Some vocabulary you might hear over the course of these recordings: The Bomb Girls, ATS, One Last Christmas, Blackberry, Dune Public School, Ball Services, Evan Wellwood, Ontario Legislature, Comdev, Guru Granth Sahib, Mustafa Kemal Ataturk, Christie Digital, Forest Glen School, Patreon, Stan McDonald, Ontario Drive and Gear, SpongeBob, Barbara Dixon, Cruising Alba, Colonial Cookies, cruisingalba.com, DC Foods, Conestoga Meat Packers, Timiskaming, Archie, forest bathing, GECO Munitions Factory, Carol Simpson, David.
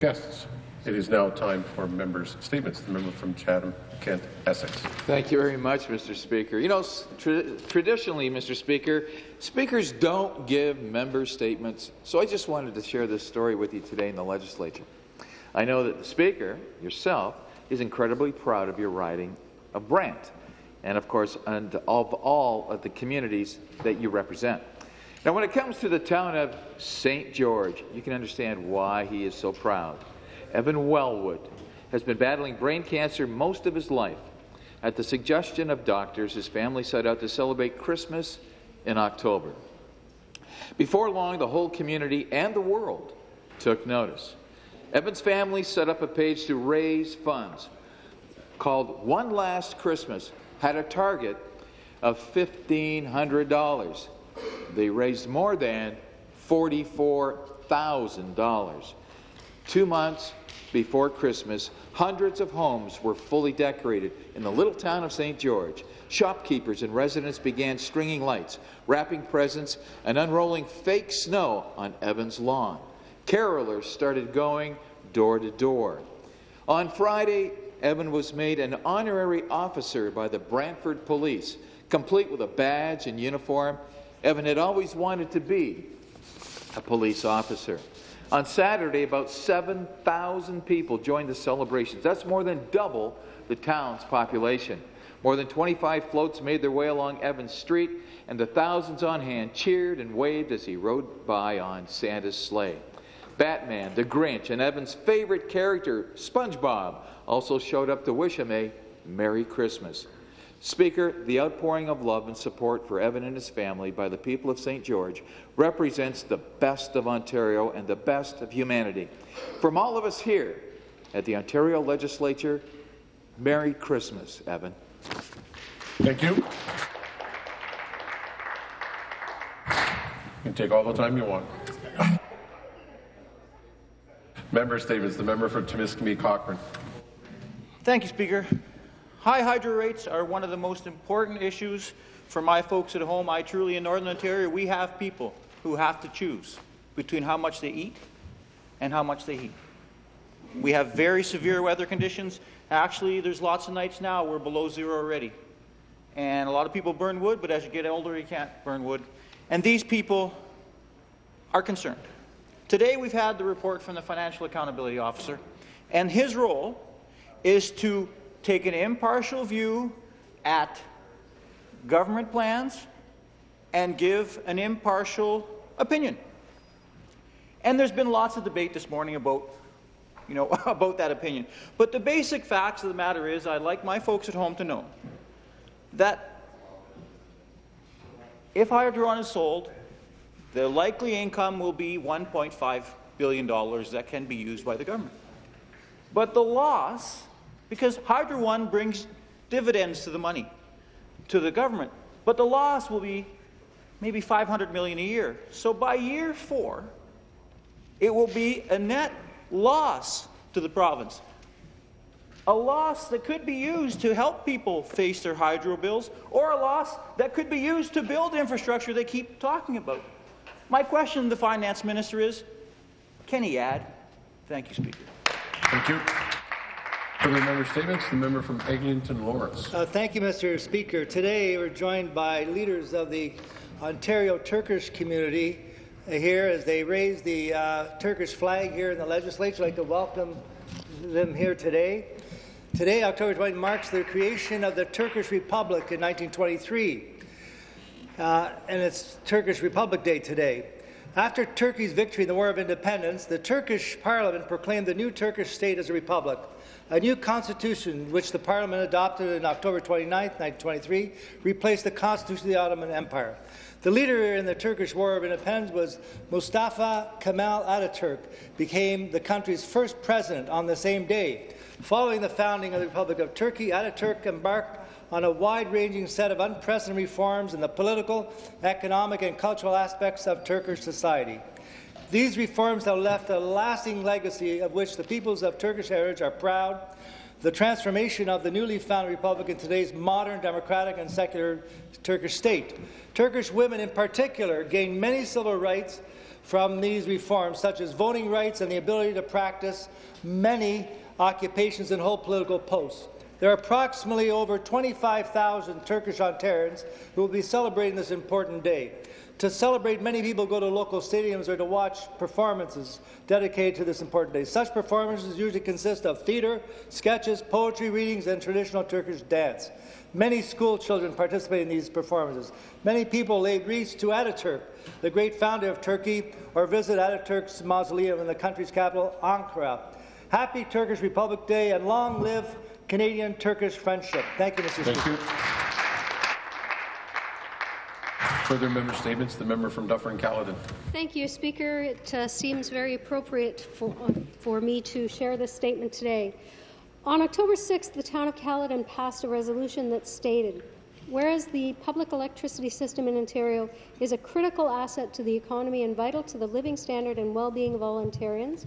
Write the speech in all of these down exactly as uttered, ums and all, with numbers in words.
Guests, it is now time for members' statements. The member from Chatham, Kent, Essex. Thank you very much, Mister Speaker. You know, tra traditionally, Mister Speaker, speakers don't give member statements, so I just wanted to share this story with you today in the legislature. I know that the Speaker, yourself, is incredibly proud of your riding of Brant, and of course, and of all of the communities that you represent. Now, when it comes to the town of Saint George, you can understand why he is so proud. Evan Wellwood has been battling brain cancer most of his life. At the suggestion of doctors, his family set out to celebrate Christmas in October. Before long, the whole community and the world took notice. Evan's family set up a page to raise funds called One Last Christmas, had a target of fifteen hundred dollars. They raised more than forty-four thousand dollars. Two months before Christmas, hundreds of homes were fully decorated in the little town of Saint George. Shopkeepers and residents began stringing lights, wrapping presents, and unrolling fake snow on Evan's lawn. Carolers started going door to door. On Friday, Evan was made an honorary officer by the Brantford Police, complete with a badge and uniform. Evan had always wanted to be a police officer. On Saturday, about seven thousand people joined the celebrations. That's more than double the town's population. More than twenty-five floats made their way along Evan's street, and the thousands on hand cheered and waved as he rode by on Santa's sleigh. Batman, the Grinch, and Evan's favorite character, SpongeBob, also showed up to wish him a Merry Christmas. Speaker, the outpouring of love and support for Evan and his family by the people of Saint George represents the best of Ontario and the best of humanity. From all of us here at the Ontario Legislature, Merry Christmas, Evan. Thank you. You can take all the time you want. Member statements. The member for Timiskaming Cochrane. Thank you, Speaker. High hydro rates are one of the most important issues for my folks at home. I truly, in Northern Ontario, we have people who have to choose between how much they eat and how much they heat. We have very severe weather conditions. Actually, there's lots of nights now we're below zero already. And a lot of people burn wood, but as you get older, you can't burn wood. And these people are concerned. Today, we've had the report from the Financial Accountability Officer, and his role is to take an impartial view at government plans and give an impartial opinion. And there's been lots of debate this morning about, you know, about that opinion. But the basic facts of the matter is, I'd like my folks at home to know that if Hydro-One is sold, the likely income will be one point five billion dollars that can be used by the government. But the loss, because Hydro One brings dividends to the money, to the government, but the loss will be maybe five hundred million dollars a year. So by year four, it will be a net loss to the province, a loss that could be used to help people face their hydro bills, or a loss that could be used to build infrastructure they keep talking about. My question to the Finance Minister is, can he add? Thank you, Speaker. Thank you. Further member statements, the member from Eglinton Lawrence. Uh, thank you, Mister Speaker. Today we're joined by leaders of the Ontario Turkish community here as they raise the uh, Turkish flag here in the legislature. I'd like to welcome them here today. Today, October twentieth, marks the creation of the Turkish Republic in nineteen twenty-three, uh, and it's Turkish Republic Day today. After Turkey's victory in the War of Independence, the Turkish Parliament proclaimed the new Turkish state as a republic. A new constitution, which the Parliament adopted on October twenty-ninth, nineteen twenty-three, replaced the Constitution of the Ottoman Empire. The leader in the Turkish War of Independence was Mustafa Kemal Ataturk, became the country's first president on the same day. Following the founding of the Republic of Turkey, Ataturk embarked on a wide-ranging set of unprecedented reforms in the political, economic, and cultural aspects of Turkish society. These reforms have left a lasting legacy of which the peoples of Turkish heritage are proud. The transformation of the newly founded republic into today's modern, democratic, and secular Turkish state. Turkish women in particular gained many civil rights from these reforms, such as voting rights and the ability to practice many occupations and hold political posts. There are approximately over twenty-five thousand Turkish Ontarians who will be celebrating this important day. To celebrate, many people go to local stadiums or to watch performances dedicated to this important day. Such performances usually consist of theatre, sketches, poetry readings, and traditional Turkish dance. Many school children participate in these performances. Many people lay wreaths to Ataturk, the great founder of Turkey, or visit Ataturk's mausoleum in the country's capital, Ankara. Happy Turkish Republic Day, and long live Canadian-Turkish friendship. Thank you, Mister Thank Speaker. You. Further member statements. The member from Dufferin-Caledon. Thank you, Speaker. It uh, seems very appropriate for, uh, for me to share this statement today. On October sixth, the Town of Caledon passed a resolution that stated, whereas the public electricity system in Ontario is a critical asset to the economy and vital to the living standard and well-being of all Ontarians,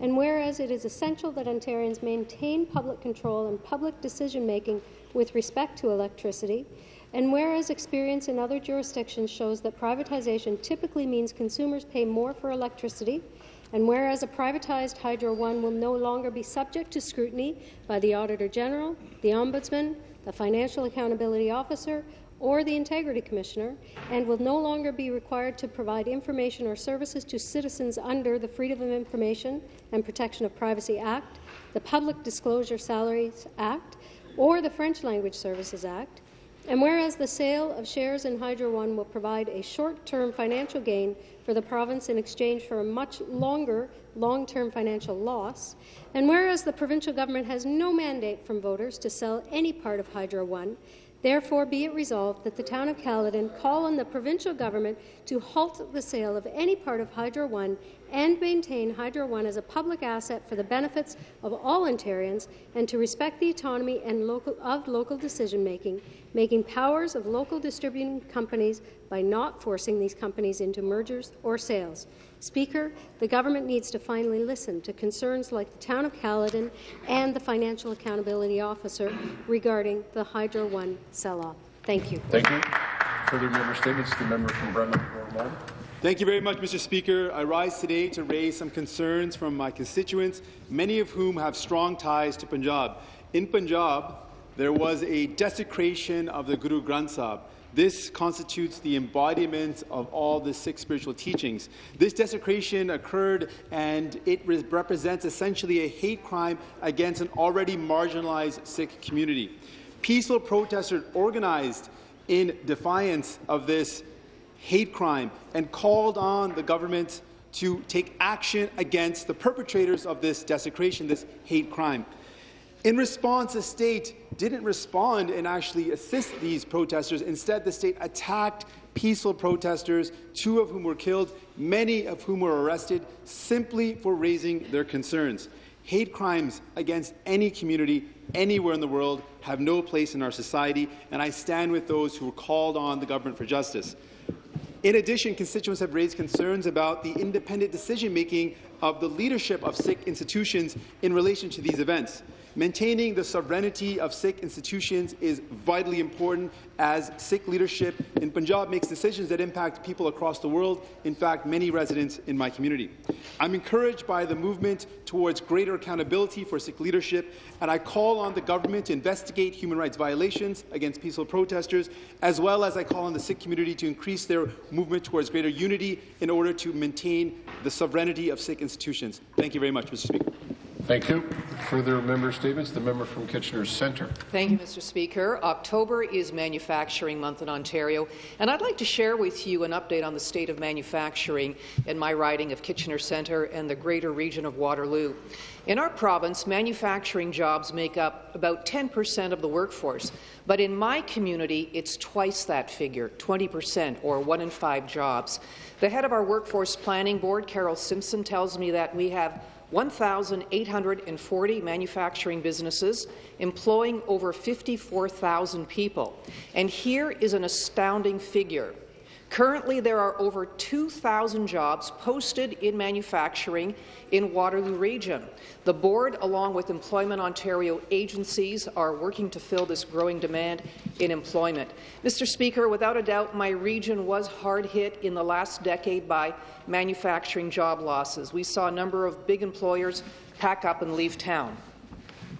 and whereas it is essential that Ontarians maintain public control and public decision-making with respect to electricity, and whereas experience in other jurisdictions shows that privatization typically means consumers pay more for electricity, and whereas a privatized Hydro One will no longer be subject to scrutiny by the Auditor General, the Ombudsman, the Financial Accountability Officer, or the Integrity Commissioner, and will no longer be required to provide information or services to citizens under the Freedom of Information and Protection of Privacy Act, the Public Disclosure Salaries Act, or the French Language Services Act, and whereas the sale of shares in Hydro One will provide a short-term financial gain for the province in exchange for a much longer long-term financial loss, and whereas the provincial government has no mandate from voters to sell any part of Hydro One, therefore, be it resolved that the Town of Caledon call on the provincial government to halt the sale of any part of Hydro One and maintain Hydro One as a public asset for the benefits of all Ontarians, and to respect the autonomy and local, of local decision-making, making powers of local distributing companies by not forcing these companies into mergers or sales. Speaker, the government needs to finally listen to concerns like the Town of Caledon and the Financial Accountability Officer regarding the Hydro One sell-off. Thank you. Thank you. Further member statements. The member from Brantford. Thank you very much, Mister Speaker. I rise today to raise some concerns from my constituents, many of whom have strong ties to Punjab. In Punjab, there was a desecration of the Guru Granth Sahib. This constitutes the embodiment of all the six spiritual teachings. This desecration occurred, and it represents essentially a hate crime against an already marginalized Sikh community. Peaceful protesters organized in defiance of this hate crime and called on the government to take action against the perpetrators of this desecration, this hate crime. In response, the state didn't respond and actually assist these protesters. Instead, the state attacked peaceful protesters, two of whom were killed, many of whom were arrested, simply for raising their concerns. Hate crimes against any community anywhere in the world have no place in our society, and I stand with those who called on the government for justice. In addition, constituents have raised concerns about the independent decision-making of the leadership of Sikh institutions in relation to these events. Maintaining the sovereignty of Sikh institutions is vitally important, as Sikh leadership in Punjab makes decisions that impact people across the world, in fact, many residents in my community. I'm encouraged by the movement towards greater accountability for Sikh leadership, and I call on the government to investigate human rights violations against peaceful protesters, as well as I call on the Sikh community to increase their movement towards greater unity in order to maintain the sovereignty of Sikh institutions. Thank you very much, Mister Speaker. Thank you. Further member statements. The member from Kitchener's Centre. Thank you, Mister Speaker. October is Manufacturing Month in Ontario, and I'd like to share with you an update on the state of manufacturing in my riding of Kitchener Centre and the greater region of Waterloo. In our province, manufacturing jobs make up about ten percent of the workforce, but in my community, it's twice that figure, twenty percent, or one in five jobs. The head of our Workforce Planning Board, Carol Simpson, tells me that we have one thousand eight hundred forty manufacturing businesses employing over fifty-four thousand people. And here is an astounding figure. Currently, there are over two thousand jobs posted in manufacturing in Waterloo region. The board, along with Employment Ontario agencies, are working to fill this growing demand in employment. Mister Speaker, without a doubt, my region was hard hit in the last decade by manufacturing job losses. We saw a number of big employers pack up and leave town.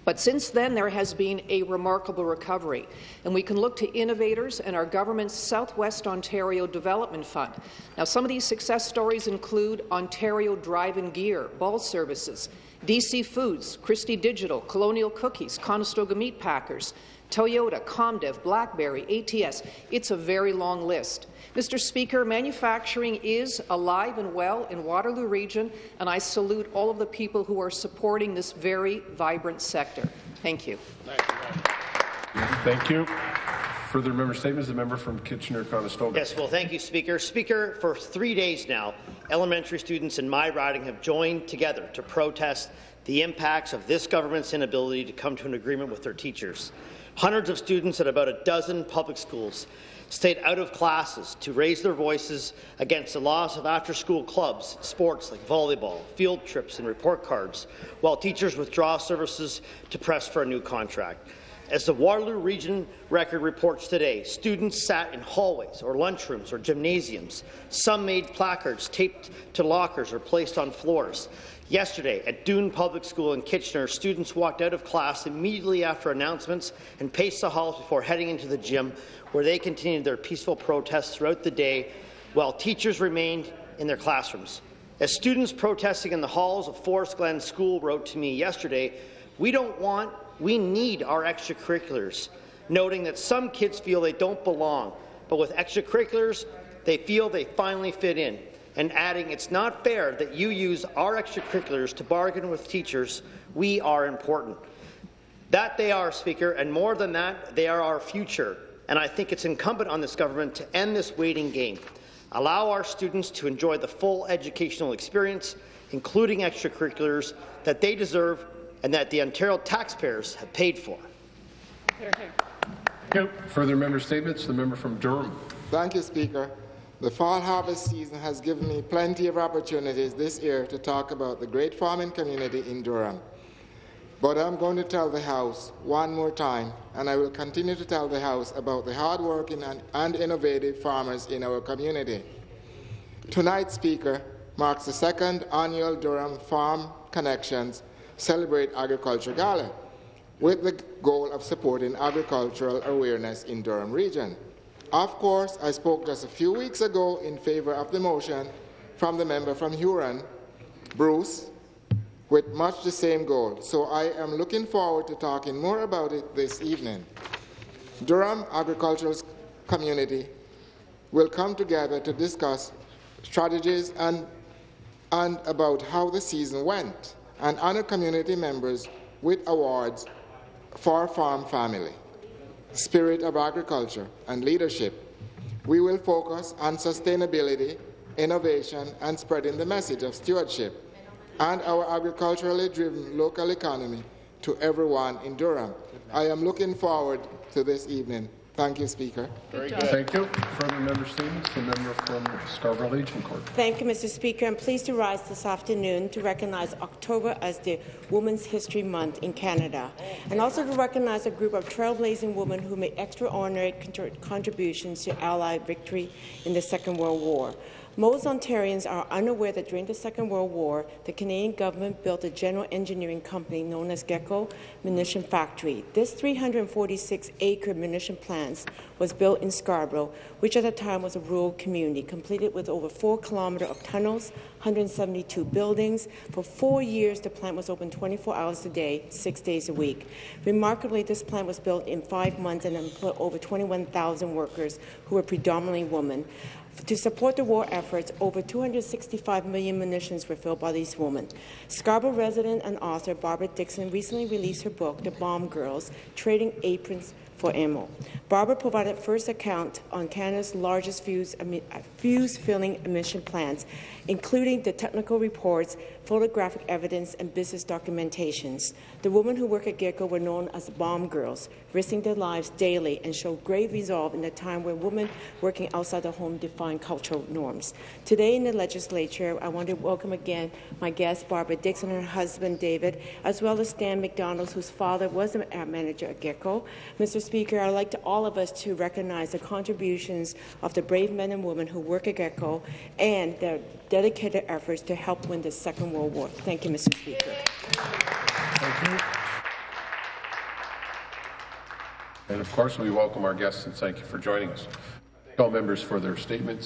But since then, there has been a remarkable recovery, and we can look to innovators and our government's Southwest Ontario Development Fund. Now, some of these success stories include Ontario Drive and Gear, Ball Services, D C Foods, Christie Digital, Colonial Cookies, Conestoga Meat Packers, Toyota, Comdev, Blackberry, A T S. It's a very long list. Mister Speaker, manufacturing is alive and well in Waterloo Region, and I salute all of the people who are supporting this very vibrant sector. Thank you. Thank you. Further member statements, the member from Kitchener-Conestoga. Yes, well, thank you, Speaker. Speaker, for three days now, elementary students in my riding have joined together to protest the impacts of this government's inability to come to an agreement with their teachers. Hundreds of students at about a dozen public schools stayed out of classes to raise their voices against the loss of after-school clubs, sports like volleyball, field trips, and report cards, while teachers withdraw services to press for a new contract. As the Waterloo Region Record reports today, students sat in hallways or lunchrooms or gymnasiums. Some made placards taped to lockers or placed on floors. Yesterday, at Dune Public School in Kitchener, students walked out of class immediately after announcements and paced the halls before heading into the gym, where they continued their peaceful protests throughout the day, while teachers remained in their classrooms. As students protesting in the halls of Forest Glen School wrote to me yesterday, "We don't want, we need our extracurriculars," noting that some kids feel they don't belong, but with extracurriculars, they feel they finally fit in, and adding, "It's not fair that you use our extracurriculars to bargain with teachers. We are important." That they are, Speaker, and more than that, they are our future, and I think it's incumbent on this government to end this waiting game. Allow our students to enjoy the full educational experience, including extracurriculars, that they deserve and that the Ontario taxpayers have paid for. Here, here. Yep. Further member statements. The member from Durham. Thank you, Speaker. The fall harvest season has given me plenty of opportunities this year to talk about the great farming community in Durham. But I'm going to tell the House one more time, and I will continue to tell the House about the hard-working and, and innovative farmers in our community. Tonight, Speaker, marks the second annual Durham Farm Connections Celebrate Agriculture Gala, with the goal of supporting agricultural awareness in Durham Region. Of course, I spoke just a few weeks ago in favour of the motion from the member from Huron, Bruce, with much the same goal, so I am looking forward to talking more about it this evening. Durham agricultural community will come together to discuss strategies and, and about how the season went, and honor community members with awards for farm family, spirit of agriculture, and leadership. We will focus on sustainability, innovation, and spreading the message of stewardship and our agriculturally driven local economy to everyone in Durham. I am looking forward to this evening. Thank you, Speaker. Very good. Thank you. Further member statements. The member from Scarborough Legion Court. Thank you, Mister Speaker. I'm pleased to rise this afternoon to recognize October as the Women's History Month in Canada, and also to recognize a group of trailblazing women who made extraordinary contributions to Allied victory in the Second World War. Most Ontarians are unaware that during the Second World War, the Canadian government built a general engineering company known as GECO Munitions Factory. This three hundred forty-six acre munition plant was built in Scarborough, which at the time was a rural community, completed with over four kilometres of tunnels, one hundred seventy-two buildings. For four years, the plant was open twenty-four hours a day, six days a week. Remarkably, this plant was built in five months and employed over twenty-one thousand workers, who were predominantly women. To support the war efforts, over two hundred sixty-five million munitions were filled by these women. Scarborough resident and author Barbara Dixon recently released her book, The Bomb Girls, Trading Aprons for Ammo. Barbara provided first account on Canada's largest fuse-filling emission plants including the technical reports, photographic evidence, and business documentations. The women who work at GECO were known as the Bomb Girls, risking their lives daily and showed great resolve in a time when women working outside the home defined cultural norms. Today in the legislature, I want to welcome again my guests, Barbara Dixon and her husband, David, as well as Stan McDonald, whose father was an ad manager at GECO. Mister Speaker, I'd like to all of us to recognize the contributions of the brave men and women who work at GECO and their dedicated efforts to help win the Second World War. Thank you, Mister Speaker. Thank you. And of course, we welcome our guests and thank you for joining us. Thank all members for their statements.